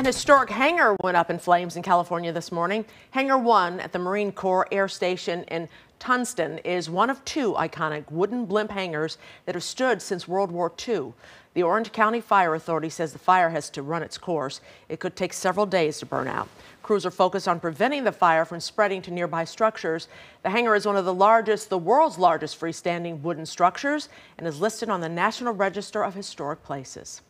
An historic hangar went up in flames in California this morning. Hangar 1 at the Marine Corps Air Station in Tunston is one of two iconic wooden blimp hangars that have stood since World War II. The Orange County Fire Authority says the fire has to run its course. It could take several days to burn out. Crews are focused on preventing the fire from spreading to nearby structures. The hangar is one of the world's largest freestanding wooden structures and is listed on the National Register of Historic Places.